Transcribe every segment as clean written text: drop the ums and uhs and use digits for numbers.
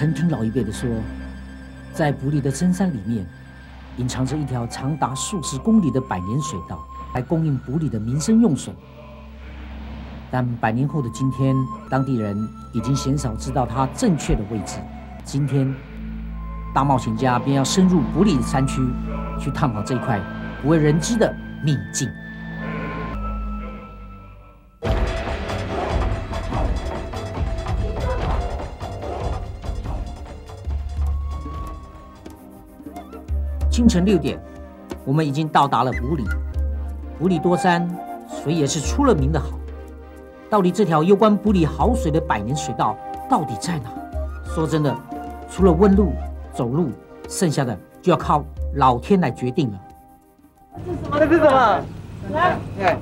曾听老一辈的说，在埔里的深山里面，隐藏着一条长达数十公里的百年水道，来供应埔里的民生用水。但100年后的今天，当地人已经鲜少知道它正确的位置。今天，大冒险家便要深入埔里山区，去探访这块不为人知的秘境。 清晨6点，我们已经到达了埔里。埔里多山，水也是出了名的好。到底这条攸关埔里好水的百年水道到底在哪？说真的，除了问路、走路，剩下的就要靠老天来决定了。这是什么？来，哎，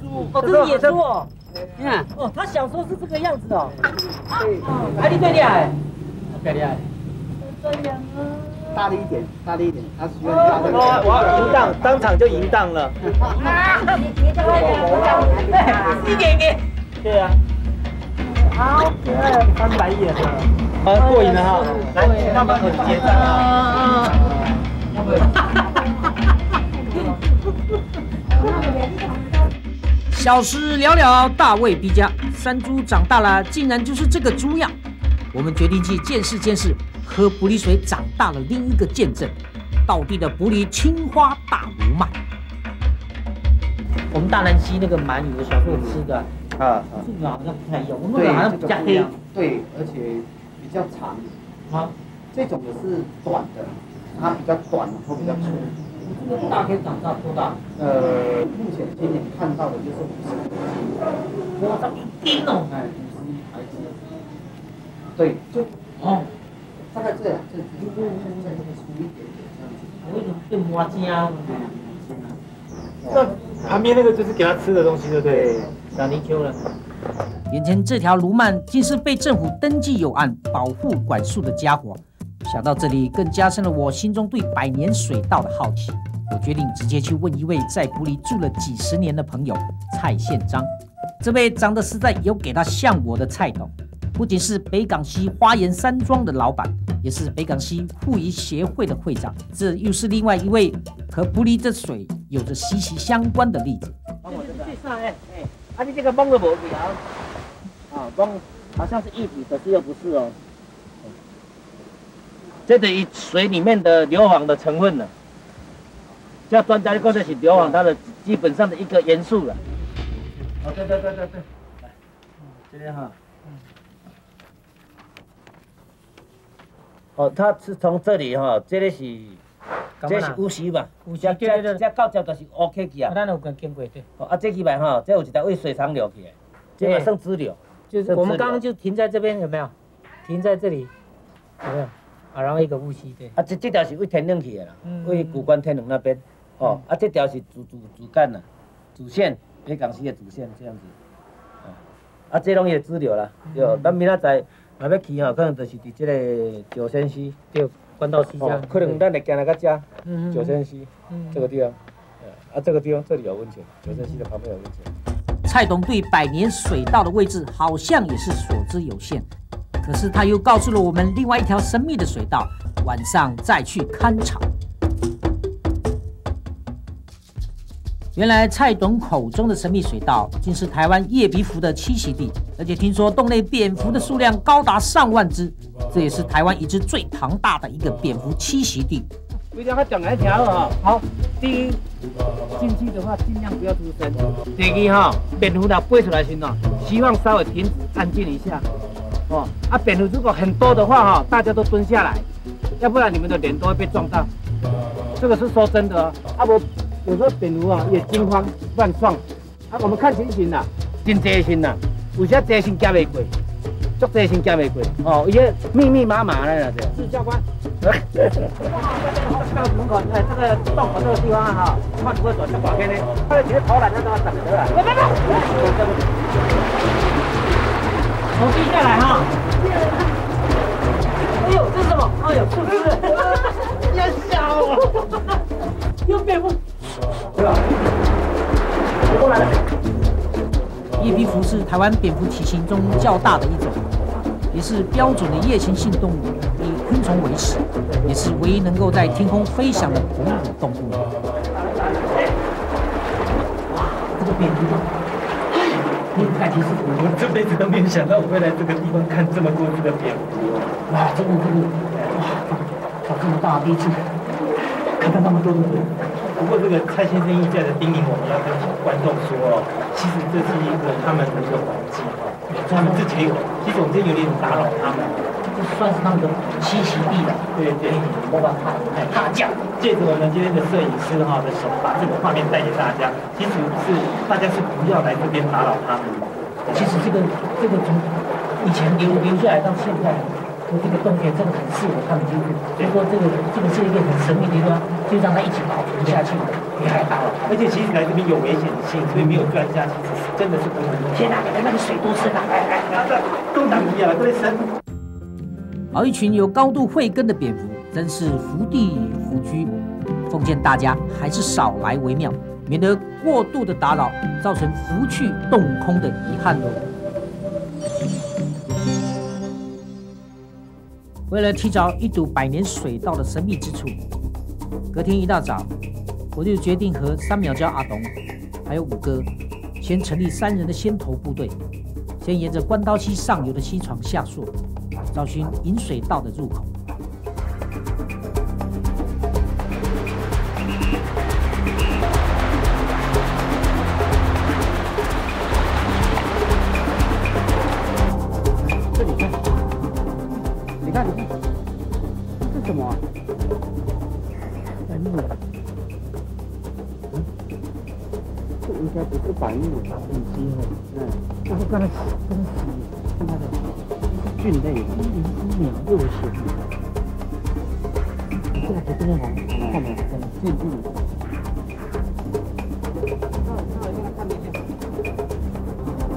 猪，哦，这是野猪哦。你看，哦，他小时候是这个样子哦。对，哪里最厉害？最厉害。这样啊。 大力一点，大力一点，他喜欢大力。我淫荡，当场就淫荡了。一点一点。对啊。好，翻白眼了。啊，过瘾了哈！来，那么很结账啊。小事了了，大未必佳。山猪长大了，竟然就是这个猪样。我们决定去见识见识。 喝埔里水长大了，另一个见证，道地的埔里青花大鲈鳗。我们大南溪那个鳗鱼，小时候吃的啊，这个好像不太一样，我们好像比较黑，对，而且比较长。啊，这种的是短的，它比较短，头比较粗。这个大可以长到多大？目前今年看到的就是50公斤。哇，这一斤哦！哎，51还是？对，就哦。 大概这样，这为什么变麻筋啊？那旁边那个就是给他吃的东西，对不对？打泥鳅了。眼前这条鲈鳗竟是被政府登记有案、保护管束的家伙。想到这里，更加深了我心中对百年水道的好奇。我决定直接去问一位在埔里住了几10年的朋友蔡宪章。这位长得实在有给他像我的蔡董。 不仅是北港溪花园山庄的老板，也是北港溪护渔协会的会长，这又是另外一位和埔里这水有着息息相关的例子。帮我这个，哎，你这个崩了不？啊，崩，好像是一体，可是又不是哦。这等于水里面的硫磺的成分了。叫专家告诉你，硫磺它的基本上的一个元素了。哦，对，来，这边哈。 哦，它是从这里哈、哦，这里是，这是乌石吧？乌石，这到这就是乌溪去啊。咱有跟经过对。哦，啊，这几摆哈，这有一条为水长流去的，这也算支流。就是我们刚刚就停在这边有没有？停在这里有没有？啊，然后一个乌溪对。啊，这条是为天龙去的啦，为古关天龙那边。哦，啊，这条是主干啦，主线，北港溪的主线这样子。哦，啊，这拢也支流啦，对，咱明仔载。 啊，要去吼，可能就是伫这个九仙溪，对，关道溪这样。可能咱会行来到这，九仙溪这个地方，啊，这个地方这里有温泉，九仙溪的旁边有温泉。蔡董对百年水道的位置好像也是所知有限，可是他又告诉了我们另外一条神秘的水道，晚上再去勘察。原来蔡董口中的神秘水道，竟是台湾叶鼻蝠的栖息地。 而且听说洞内蝙蝠的数量高达上万只，这也是台湾已知最庞大的一个蝙蝠栖息地。回头我讲来条啊，好，第一，进去的话尽量不要出声。第二哈，蝙蝠它飞出来先哦，希望稍微停止安静一下。哦，啊，蝙蝠如果很多的话哈，大家都蹲下来，要不然你们的脸都会被撞到。这个是说真的哦，啊不，有时候蝙蝠啊也惊慌乱撞，啊我们看情形啦，真贴心啦。 有些地形夹袂过，足地形夹袂过，哦，伊个密麻的啦，对。是教官。到门口，哎，这个洞口这个地方哈，看如何走，先挂开呢。他的几个投篮在那等着啦。别！从地下来哈。哎呦，这是什么？哎呦，不是，要笑我。又变不？对吧？别过来了。 叶鼻蝠是台湾蝙蝠体型中较大的一种，也是标准的夜行性动物，以昆虫为食，也是唯一能够在天空飞翔的哺乳动物。这个变异。 其实我这辈子都没有想到我会来这个地方看这么多只的蝙蝠。哇，这么大，第一次看到那么多的蝙蝠。不过这个蔡先生一再的叮咛我们要跟观众说哦，其实这是一个他们的一个环境，他们自己有，其实我们这有点打扰他们，这算是他们的栖息地了。对对，我把它大架。 借着我们今天的摄影师的手，把这个画面带给大家。其实是大家是不要来这边打扰他们。其实这个从以前留下来到现在，这个洞穴真的很适合他们居住。所以说这个是一个很神秘的地方，就让它一起保存下去，别来打扰。而且其实来这边有危险性，所以没有钻下去，真的是不能。天哪，那个水多深啊！哎，够难一啊，够深。而一群有高度慧根的蝙蝠。 真是福地福居，奉劝大家还是少来为妙，免得过度的打扰，造成福去洞空的遗憾哦。为了提早一睹百年水道的神秘之处，隔天一大早，我就决定和三秒家阿董，还有五哥，先成立三人的先头部队，先沿着关刀溪上游的溪床下溯，找寻引水道的入口。 白鹭吧，很稀罕。嗯，然后跟它的菌类，101秒6险。这个真的好，看没？很进步。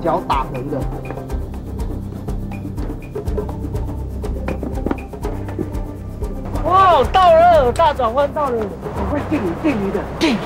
脚打横的。哇，到了，大转弯到了，我会电鱼的，电鱼。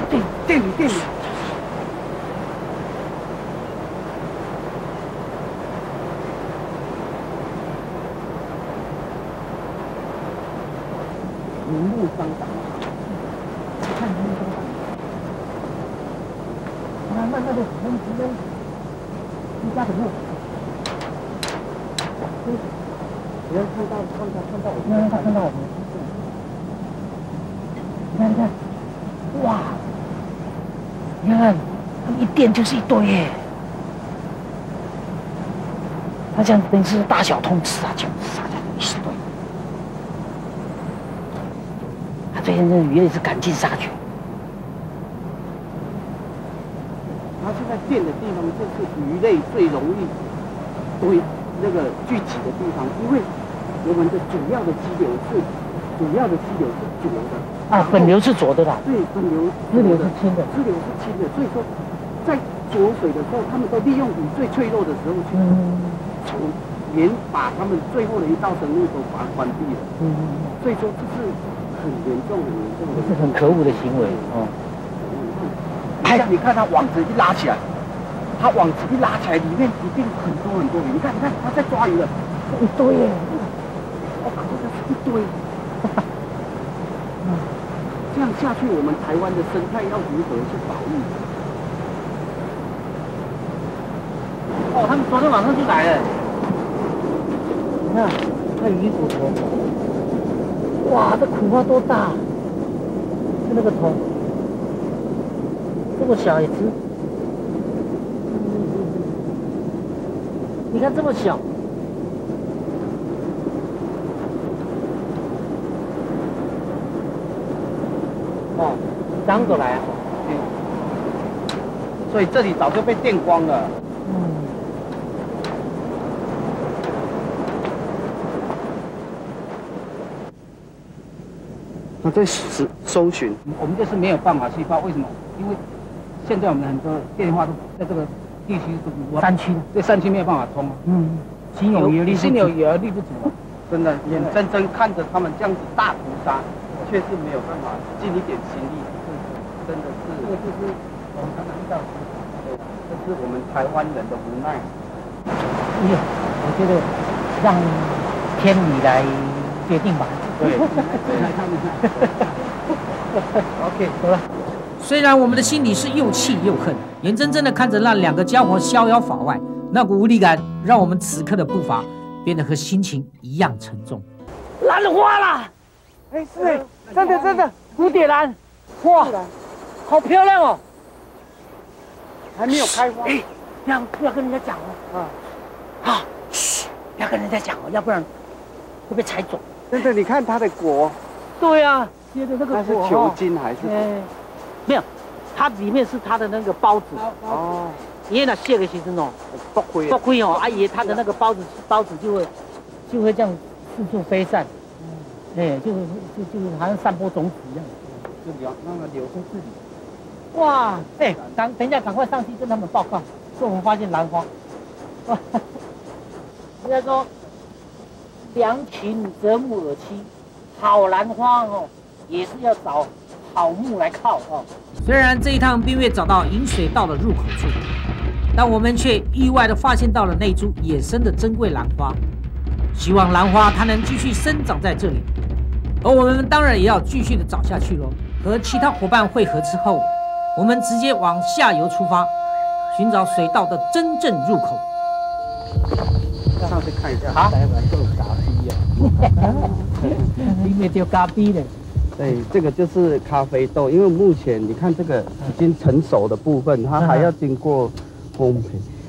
电就是一堆耶，他这样等于是大小通吃啊，全是一堆。他最近这鱼类是赶尽杀绝。他现在建的地方就是鱼类最容易堆那个聚集的地方，因为我们的主要的激流是左的啊，本流是左的啦。对，本流支流是清的，所以说。 在浊水的时候，他们都利用你最脆弱的时候去，把他们最后的一道生路都把它关闭了。嗯，所以说这是很严重的，是很可恶的行为哦。你看它网子一拉起来，里面一定很多鱼。你看它在抓鱼了，一堆耶！我靠，这是一堆。这样下去，我们台湾的生态要如何去保育？ 哦，他们昨天晚上就来了。你看，那鱼骨头，哇，这苦瓜多大？就那个头，这么小一只。你看这么小。哦，张过来啊。对。所以这里早就被电光了。 他在搜寻，我们就是没有办法去报，为什么？因为现在我们很多电话都在这个地区都山区，对山区没有办法通。嗯，心有余而力不足，真的眼睁睁看着他们这样子大屠杀，确实没有办法尽一点心力。真的是，这个就是我们常常遇到，对，这是我们台湾人的无奈。哎呀，我觉得让天理来决定吧。对，OK， 走了。虽然我们的心里是又气又恨，眼睁睁的看着那两个家伙逍遥法外，那股无力感让我们此刻的步伐变得和心情一样沉重。兰花啦！哎，是哎，真的真的，蝴蝶兰，哇，好漂亮哦！还没有开花。哎，要跟人家讲哦。啊，啊，嘘，要跟人家讲哦，要不然会被踩走。真的，你看它的果。对啊，结的那个果。它是球茎还是？哎，没有，它里面是它的那个孢子。哦。 因为那蟹的其实喏，不亏哦，阿姨它的那个孢子就会这样四处飞散，哎，就好像散播种子一样，就留那个留在这里。哇，哎，等一下赶快上去跟他们报告，说我们发现兰花。人家说，良禽择木而栖，好兰花哦，也是要找好木来靠哦。虽然这一趟并未找到引水道的入口处。 但我们却意外地发现到了那株野生的珍贵兰花，希望兰花它能继续生长在这里，而我们当然也要继续地找下去喽。和其他伙伴会合之后，我们直接往下游出发，寻找水道的真正入口。上去看一下，啊，都是咖啡呀，里面有咖啡的。对，这个就是咖啡豆，因为目前你看这个已经成熟的部分，它还要经过。 烘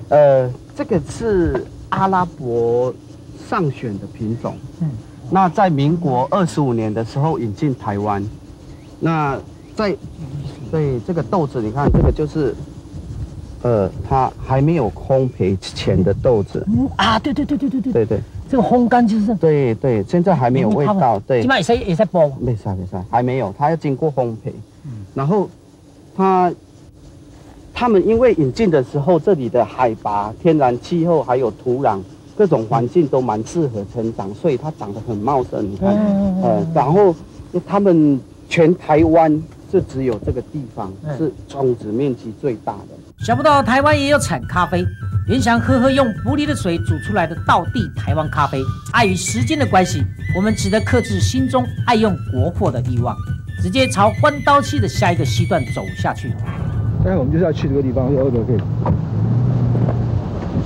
焙，这个是阿拉伯上选的品种。嗯，那在民国25年的时候引进台湾。那在，对这个豆子，你看这个就是，它还没有烘焙前的豆子。嗯啊，对，这个烘干就是。对对，现在还没有味道。对，起码也在包。没晒，还没有，它要经过烘焙。嗯，然后它。 他们因为引进的时候，这里的海拔、天然气候还有土壤各种环境都蛮适合成长，所以它长得很茂盛。你看，然后他们全台湾就只有这个地方是种植面积最大的。想不到台湾也有产咖啡，原想喝喝用埔里的水煮出来的道地台湾咖啡，碍于时间的关系，我们只得克制心中爱用国货的欲望，直接朝关刀溪的下一个溪段走下去。 但是我们就是要去这个地方，要不可以？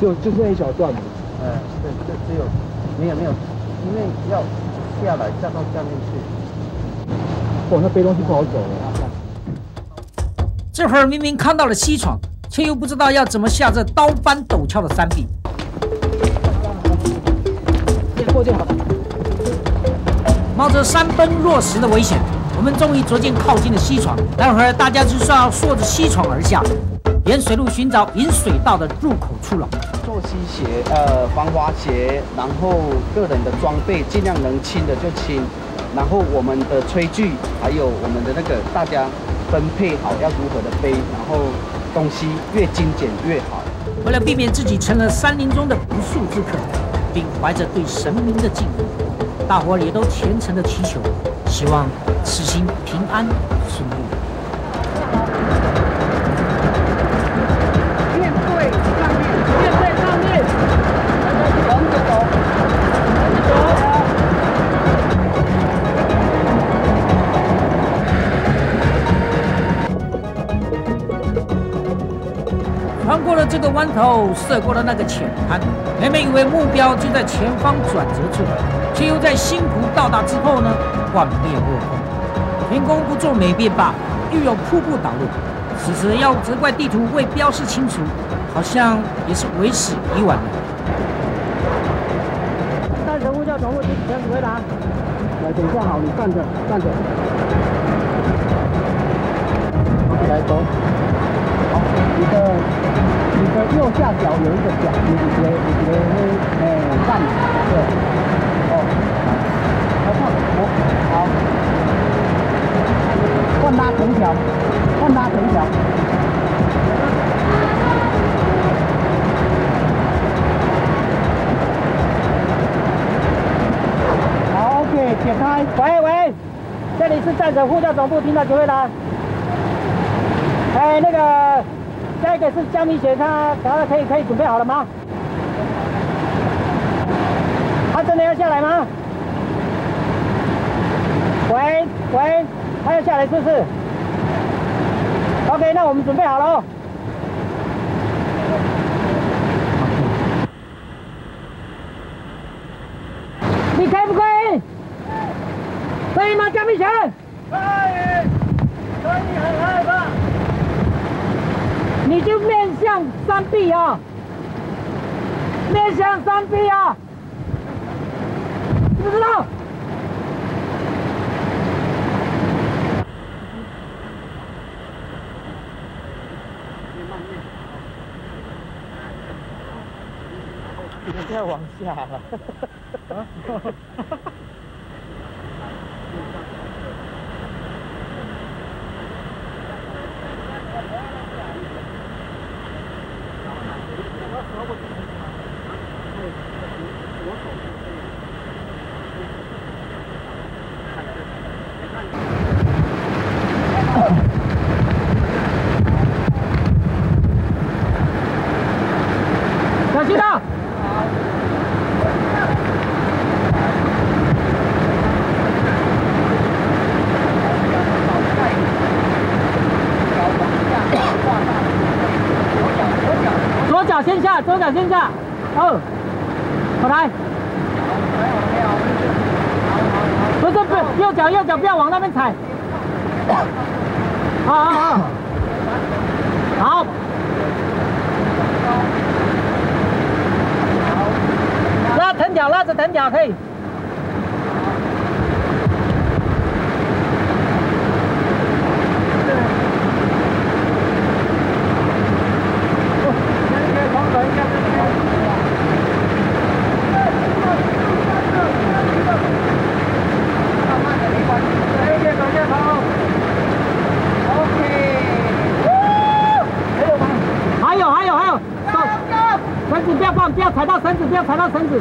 就是那一小段嘛。嗯，对，就只有没有，因为要下来下到下面去。哇，那背东西不好走了。这会儿明明看到了西床，却又不知道要怎么下这刀般陡峭的山壁。先过去吧。冒着山崩落石的危险。 我们终于逐渐靠近了西床，待会儿大家就是要溯着西床而下，沿水路寻找引水道的入口处了。溯溪鞋、防滑鞋，然后个人的装备尽量能轻的就轻，然后我们的炊具还有我们的那个大家分配好要如何的背，然后东西越精简越好。为了避免自己成了山林中的不速之客，并怀着对神明的敬意。 大伙也都虔诚的祈求，希望此行平安顺利。面对上面，横着走。穿过了这个弯头，涉过了那个浅滩，原本以为目标就在前方转折处。 却又在新湖到达之后呢，幻变落空。天公不作美变罢，又有瀑布导入。此时要责怪地图未标示清楚，好像也是为时已晚了。站人物叫人物，请主持人回答。来，等一下好，你站着。来走。好，你的右下角有一个角，你直接站对。 好，换拉藤条。好 ，OK， 解开。喂，这里是站长副教总部，听到指挥了。哎，那个，下一个是江米雪，他可以准备好了吗？他真的要下来吗？喂喂，他要下来是不是 ？OK， 那我们准备好了哦。 你可以不可以？可以吗，江明强？可以，可以很害怕。你就面向山壁啊，面向山壁啊，知不知道？不要往下了。啊！小心到。 先下，左脚先下，哦，我来，不是不是，右脚右脚不要往那边踩，好好好，好，拉藤脚，拉着藤脚可以。 不要踩到绳子，不要踩到绳子。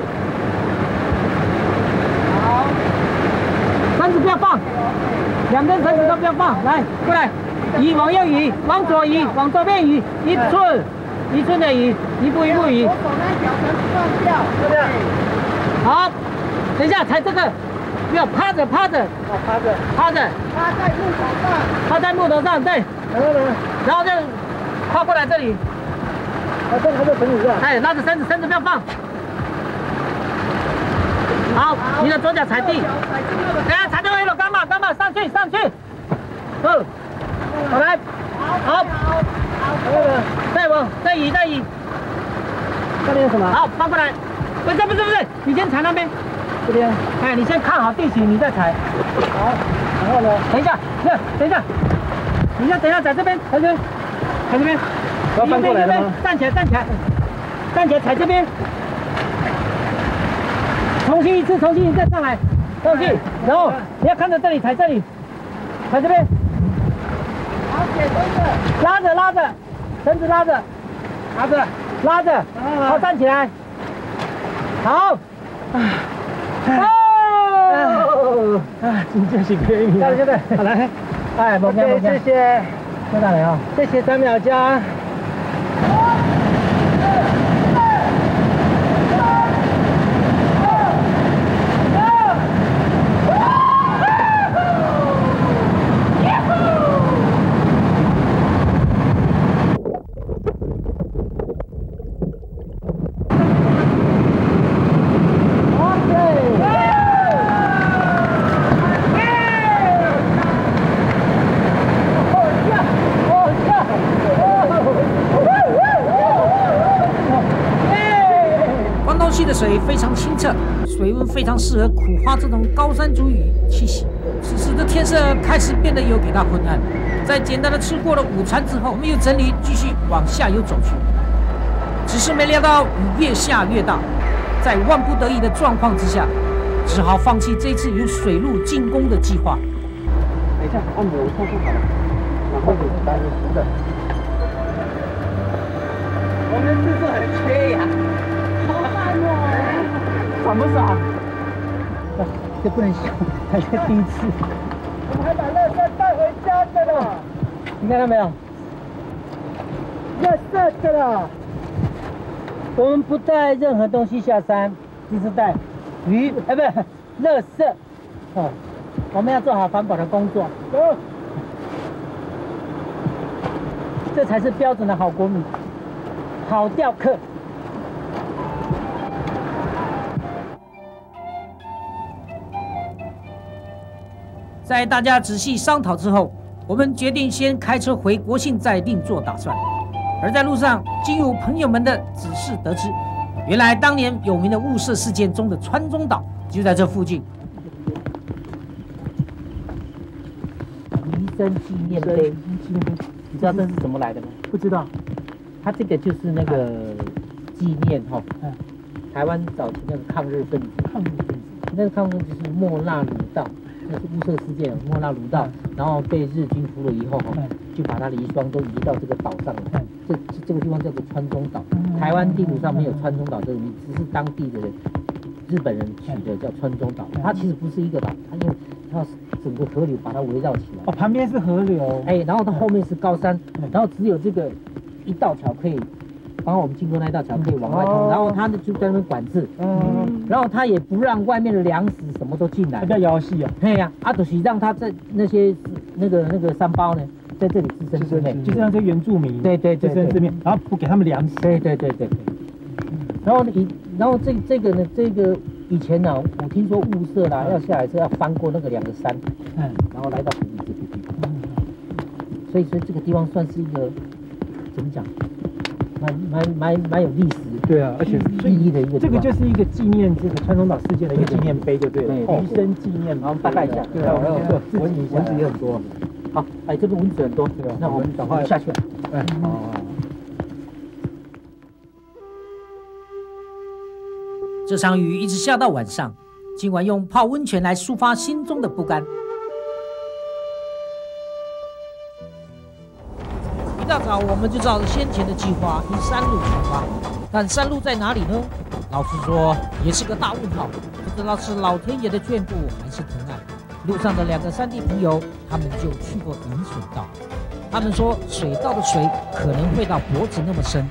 好，绳子不要放，两根绳子都不要放。来，过来，移往右移，往左移，往左边移，一寸一寸的移，一步一步移。我把那条绳放掉，对不对？好，等一下踩这个，不要趴着趴着。哦，趴着趴着。趴在木头上。趴在木头上，对。然后就跨过来这里。 啊，这个还在绳子上。哎，拉着绳子不要放。好，你的左脚踩地。哎，踩到一楼，干嘛干嘛，上去上去。哦，好来，好，再往再移再移。这里有什么？好，翻过来。不是不是不是，你先踩那边。这边。哎，你先看好地形，你再踩。好，然后呢？等一下，等一下，你先等一下，在这边，在这边，在这边。 要翻过来了吗？站起来，站起来，站起来，踩这边，重新一次，重新一次，再上来，上去，然后你要看着这里，踩这里，踩这边，拉着拉着，绳子拉着，拉着拉着，好，站起来，好，哦，啊，真真是可以，来来来，好来，哎，抱歉抱歉，谢谢，多大人啊？谢谢张淼家。 水非常清澈，水温非常适合苦花这种高山族语栖息。此时的天色开始变得有点大昏暗。在简单的吃过了午餐之后，我们又整理继续往下游走去。只是没料到雨越下越大，在万不得已的状况之下，只好放弃这次由水路进攻的计划。等一下，按摩一下就好了，然后就是打湿的。我们是不是很缺氧？ 爽不爽？这不能笑，还是第一次。我们还把垃圾带回家的了。你看到没有？垃圾的了。我们不带任何东西下山，一直带鱼，哎，不是，垃圾。哦，我们要做好环保的工作。哦，这才是标准的好国民，好钓客。 在大家仔细商讨之后，我们决定先开车回国姓，再另做打算。而在路上，经由朋友们的指示得知，原来当年有名的雾社事件中的川中岛就在这附近。弥生纪念碑，你知道这是怎么来的吗？不知道。它这个就是那个纪念哈，台湾早期那个抗日分子，那个抗日分子就是莫那魯道。 那是雾社事件，莫那魯道，然后被日军俘虏以后哈，就把他的遗孀都移到这个岛上了。这个地方叫做川中岛，台湾地图上没有川中岛这个名字，只是当地的人日本人取的叫川中岛。它其实不是一个岛，它因为它整个河流把它围绕起来。哦，旁边是河流。哎，然后它后面是高山，然后只有这个一道桥可以。 然后我们经过那道桥可以往外通，然后他就在那边管制，然后他也不让外面的粮食什么都进来，叫游戏啊，对呀，阿斗西让他在那些那个山包呢，在这里自生自灭，就是让这些原住民对自生自灭，然后不给他们粮食，对，然后这个呢，这个以前呢，我听说雾社啦要下来是要翻过那个两个山，然后来到湖里这个地方，所以这个地方算是一个怎么讲？ 蛮有历史，对啊，而且意义的一个，这个就是一个纪念这个川中岛事件的一个纪念碑，就对了，余生纪念，然后拜一下，对啊，蚊子也很多，好，哎，这个蚊子很多，对啊，那我们赶快下去，哎，好。这场雨一直下到晚上，今晚用泡温泉来抒发心中的不甘。一大早我们就照着先前的计划，依山路出发。但山路在哪里呢？老实说，也是个大问号。不知道是老天爷的眷顾，还是疼爱。路上的两个山地朋友，他们就去过引水道。他们说，水道的水可能会到脖子那么深。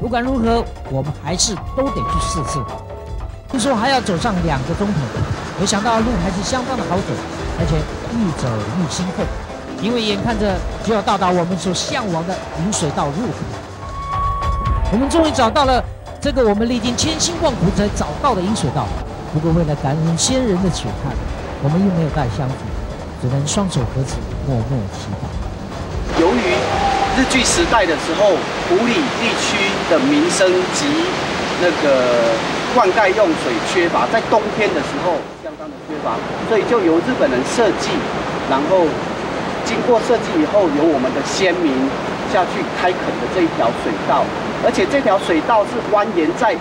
不管如何，我们还是都得去试试。听说还要走上2个钟头，没想到路还是相当的好走，而且愈走愈兴奋。 因为眼看着就要到达我们所向往的引水道入湖，我们终于找到了这个我们历经千辛万苦才找到的引水道。不过为了感恩先人的水旱，我们又没有带香烛，只能双手合十默默祈祷。由于日据时代的时候，埔里地区的民生及那个灌溉用水缺乏，在冬天的时候相当的缺乏，所以就由日本人设计，然后。 经过设计以后，由我们的先民下去开垦的这一条水道，而且这条水道是蜿蜒在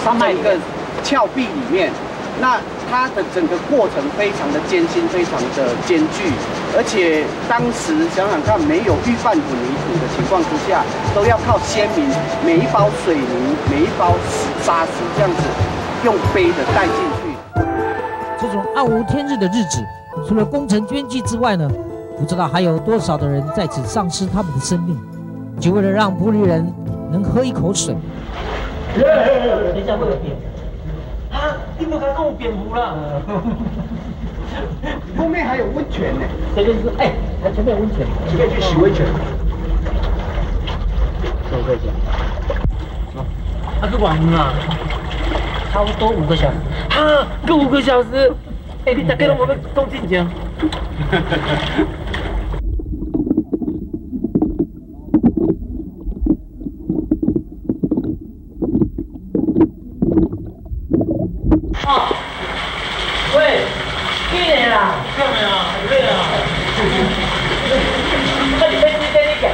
山脉的峭壁里面。那它的整个过程非常的艰辛，非常的艰巨，而且当时想想看，没有预拌混凝土的情况之下，都要靠先民每一包水泥、每一包沙石这样子用背的带进去。这种暗无天日的日子。 除了工程捐躯之外呢，不知道还有多少的人在此丧失他们的生命，就为了让埔里人能喝一口水。等一下会有蝙蝠啊！你不该跟我蝙蝠啦！后面还有温泉呢，这边是哎，它前面有温泉，你可以去洗温泉。走过去。走。啊，这晚了，差不多5个小时。啊，这5个小时。 哎，你大概让我们动静讲。哦，喂，几年啦？看没有？对啊。那你背这个，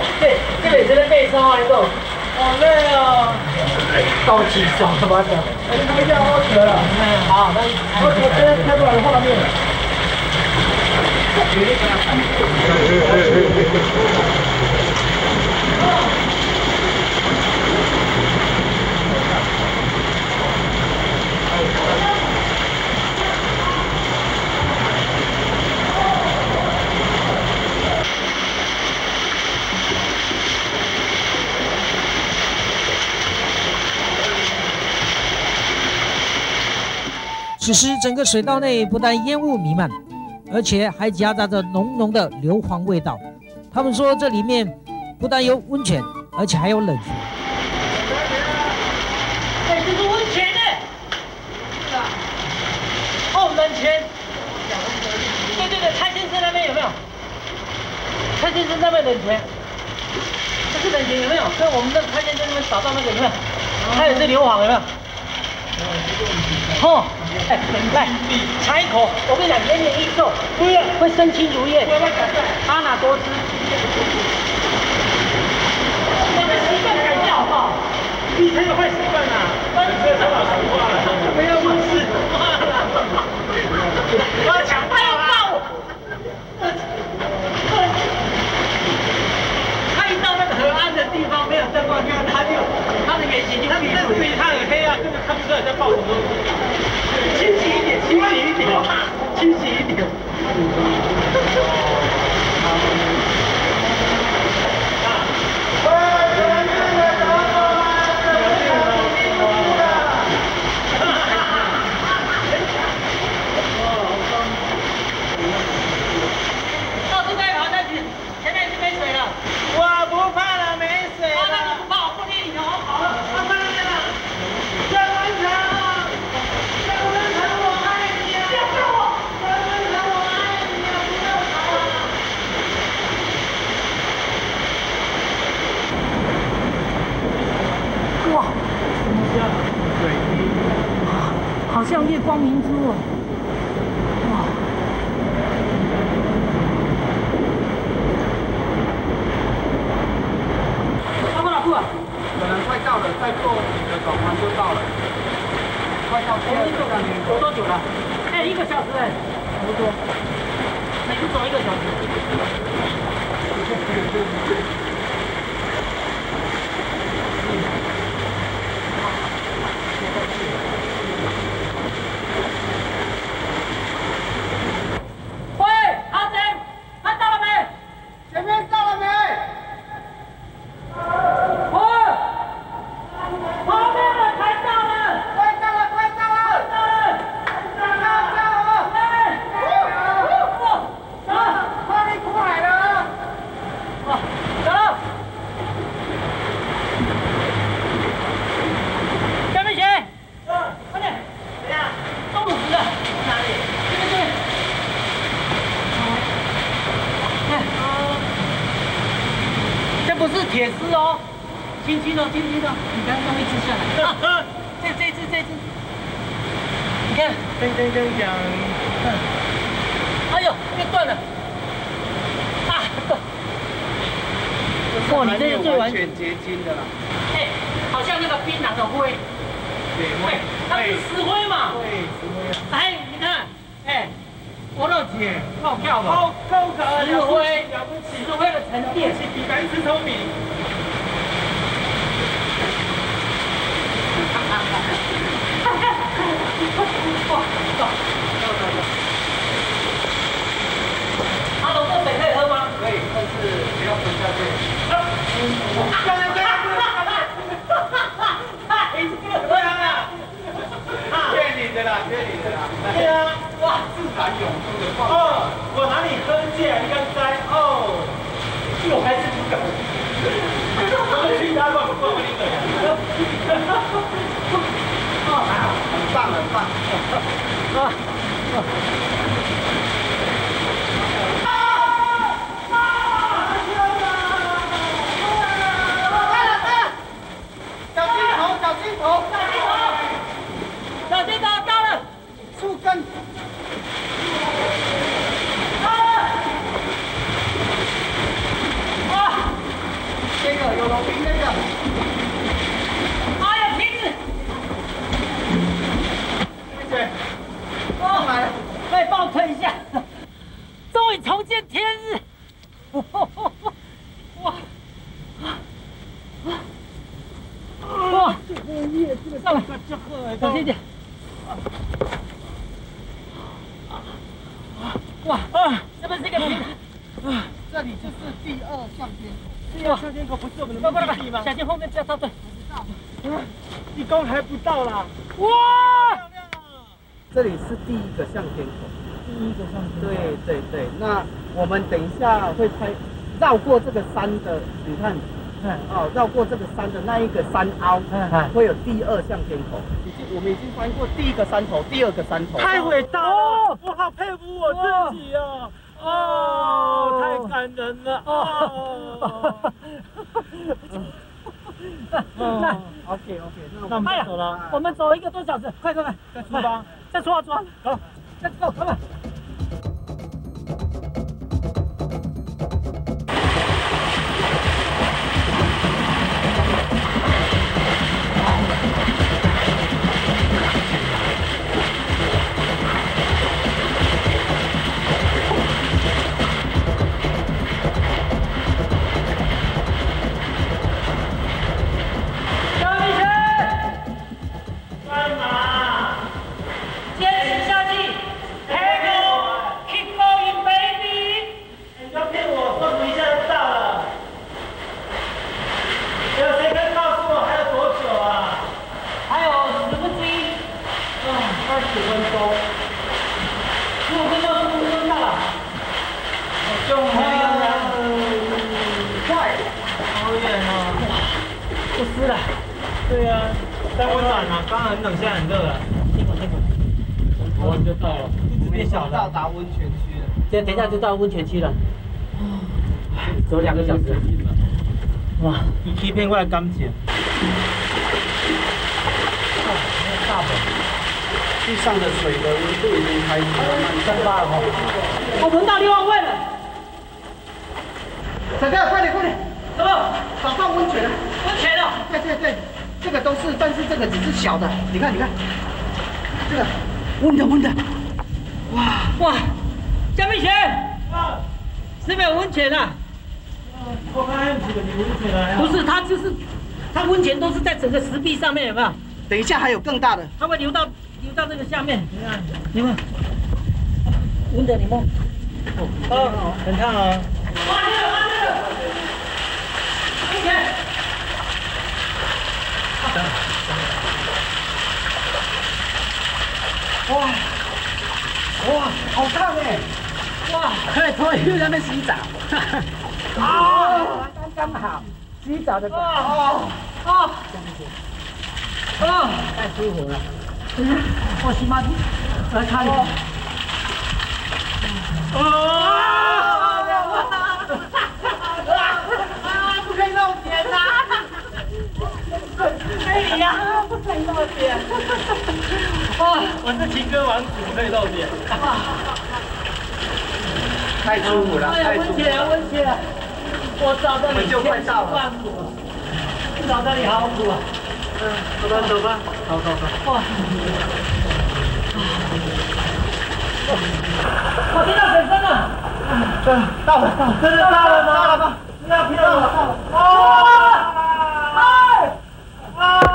这个真的背伤还重。好累哦。到几双了？我操！ 那这样我折了，好，那我现在开不了画面了。此时整个水道内不但烟雾弥漫，而且还夹杂着浓浓的硫磺味道。他们说这里面不但有温泉，而且还有冷泉。哎，这是温泉呢！是啊，澳门泉。对对对，蔡先生那边有没有？蔡先生那边冷泉，这是冷泉有没有？跟我们的蔡先生那边找到那个有没有？还有这硫磺有没有？ 哦，哎，来，尝一口。我跟你讲，奄奄一笑，不要会身轻如燕。阿娜多汁。你们习惯改掉好不好？你才有坏习惯呐！你这是老实话了，没有本事。我要强暴他！他一到那个河岸的地方，没有灯光就他就。 他的眼睛，你看你认识他很黑啊，根本看不出来在抱什么东西。清醒一点，清醒一点，清醒一点。到处在跑，但是前面已经没水了。我不怕了，没水了。 好像月光明珠哦，哇！阿莫那魯啊，可能快到了，再过几个转弯就到了。快到第二个转弯，走多久了？哎，一个小时哎，差不多，每次走一个小时。 铁丝哦，轻轻的，轻轻的，你刚刚一直下来。这只，你看，锵锵锵锵，哎呦，又断了。啊，断。哇，你这是最完全结晶的啦。哎，好像那个槟榔的灰。对，它是石灰嘛。对，石灰。哎，你看，哎，我老姐，好漂亮。好高格，石灰，石灰的沉淀。 白痴聪明，阿龙，这水可以喝吗？可以，但是不要吞下去。太热了！骗你的啦，骗你的啦！对啊，哇，自然涌出的矿泉水。哦，我哪里喝见？你敢摘？哦，我还是。 哈哈哈！很棒，很棒！小心头，小心头，小心头，小心头，到了，树根。 有龙鳞那个，哎呀，瓶子，对不对？哦，来，再帮我推一下，终于重见天日，哇，哇，上来，小心点，哇，这边是一个平台，这里就是第二上边。 夏天口不是我们的目的地吗？小心后面不要插队。不知道，1公还不到啦。哇！这里是第一个向天口。第一个向天口。对对对，那我们等一下会拍，绕过这个山的，你看。 哦，绕过这个山的那一个山凹，会有第二向天口。我们已经翻过第一个山头，第二个山头。太伟大了！我好佩服我自己哦！哦，太感人了！哦。那 OK， 那我们走了。我们走1个多小时，快！再出发，再出发，走，走，快！ 等一下就到温泉区了，走2个小时，哇！你欺骗我的感情。大本，地上的水的温度已经开始慢升大了哈。我闻到6万味了。小哥，快点！什么？找到温泉了？温泉了？对，这个都是，但是这个只是小的，你看，这个温的，哇！ 嘉宾钱，是没有温泉啊？我刚才几个温泉来啊？不是，它温泉都是在整个石壁上面，有没有？等一下还有更大的，它会流到这个下面。你们，温的你们，哦，很烫啊！完了，温泉。哇，好烫哎！ 哇，可以去那边洗澡，啊，刚好洗澡的，太舒服了，我喜欢来看，不可以露脸呐，哎呀，不可以露脸，我是情歌王子，不可以露脸。 太舒服了，太舒服了！温姐，我找到你就快到了，找到你好苦啊！嗯，走吧，好。哇！我听到水声了，到了，真的到了吗？不要骗我！啊！到了！ 到了！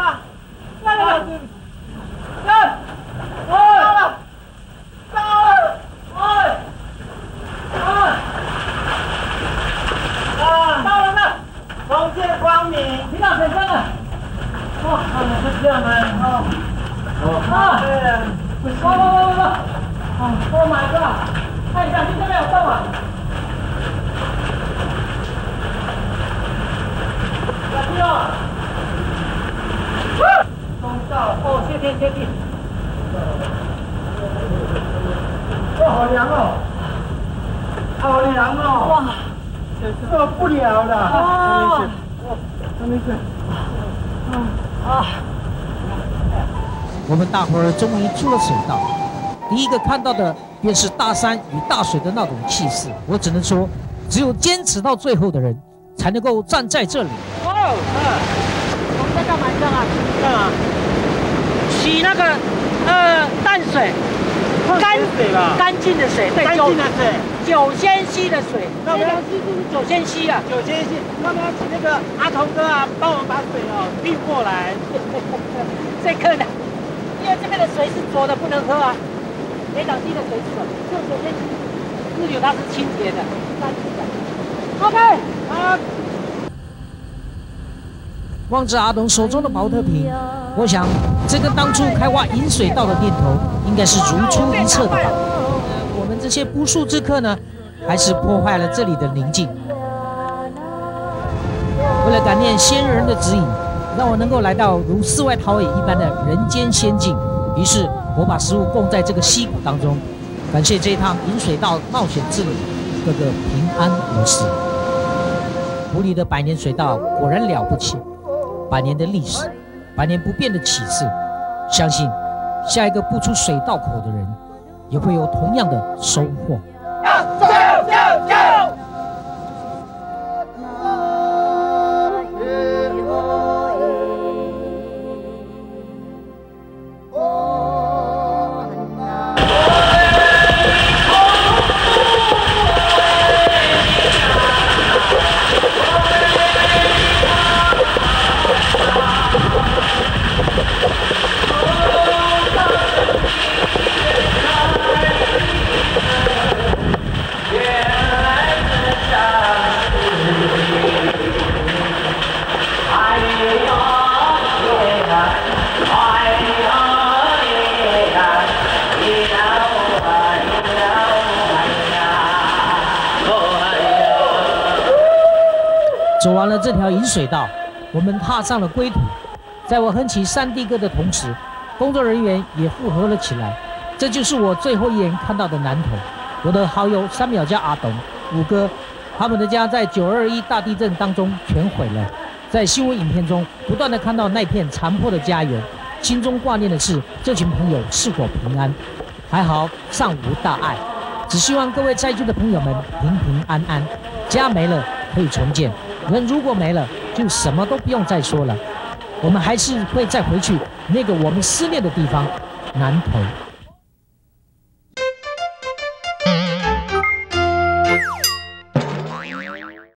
重见光明，听到水声了。哇，是这样吗？哇！Oh my god！ 看一下，这边有洞啊！小心哦！通道哦，谢天谢地！哇，好凉哦！ 好凉哦！哇，受不了了！啊，没事。啊！我们大伙儿终于出了水道，第一个看到的便是大山与大水的那种气势。我只能说，只有坚持到最后的人，才能够站在这里。哇！我们在干嘛？干嘛？洗那个淡水。 干净的水，对，九仙溪的水。那我们要去9仙溪啊，9仙溪。那我们要请那个阿童哥啊，帮我们把水哦运过来。这个呢，因为这边的水是浊的，不能喝啊。北港溪的水是浊的，这9仙溪日流它是清洁的，干净的。OK， 好。望着阿龙手中的保特瓶，我想，这跟当初开挖引水道的念头应该是如出一辙的吧。我们这些不速之客呢，还是破坏了这里的宁静。为了感念仙人的指引，让我能够来到如世外桃源一般的人间仙境，于是我把食物供在这个溪谷当中，感谢这一趟引水道冒险之旅，个个平安无事。湖里的百年水道果然了不起。 百年的历史，百年不变的启示，相信下一个步出水道口的人，也会有同样的收获。走完了这条引水道，我们踏上了归途。在我哼起山地歌的同时，工作人员也附和了起来。这就是我最后一眼看到的南投。我的好友3秒加阿董、五哥，他们的家在921大地震当中全毁了。在新闻影片中，不断的看到那片残破的家园，心中挂念的是这群朋友是否平安。还好尚无大碍，只希望各位在座的朋友们平平安安。家没了可以重建。 人如果没了，就什么都不用再说了。我们还是会再回去那个我们思念的地方——南投。